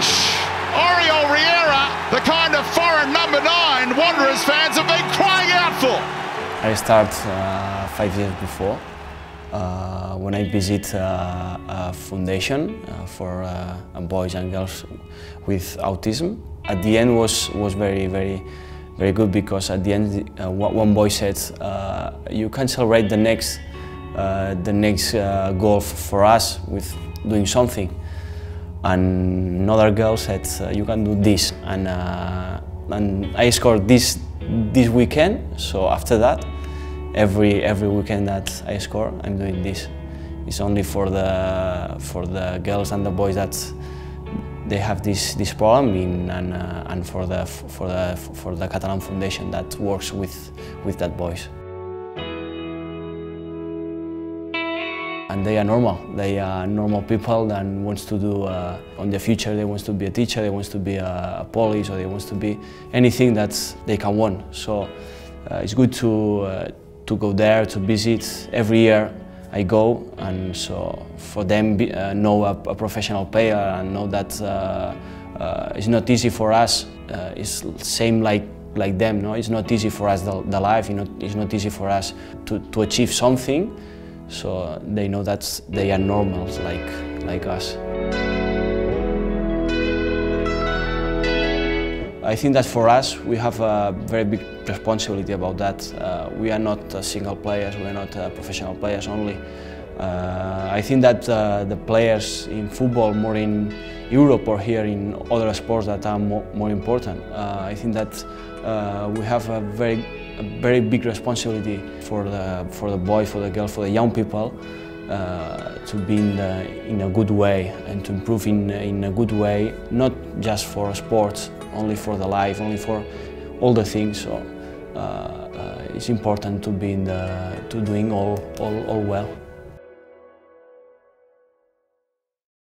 finish. Oriol Riera, the kind of foreign number 9 Wanderers fans have been crying out for. I started 5 years before when I visit a foundation for boys and girls with autism. At the end was very good, because at the end one boy said, "You can celebrate the next goal for us with doing something." And another girl said, "You can do this." And I scored this weekend. So after that, every weekend that I score, I'm doing this. It's only for the girls and the boys that they have this problem, and for the Catalan Foundation that works with that boys. And they are normal. They are normal people that wants to do on the future. They wants to be a teacher. They wants to be a police, or they wants to be anything that they can want. So it's good to go there, to visit. Every year I go, and so for them know a professional player and know that it's not easy for us. It's same like them. No, it's not easy for us the life. You know, it's not easy for us to achieve something. So they know that they are normals like us. I think that for us we have a very big responsibility about that. We are not single players, we are not professional players only. I think that the players in football, more in Europe or here in other sports that are more important, I think that we have a very big responsibility for the boys, for the girls, for the young people to be in a good way and to improve in a good way, not just for sports, only for the life, only for all the things. So it's important to be to doing all well.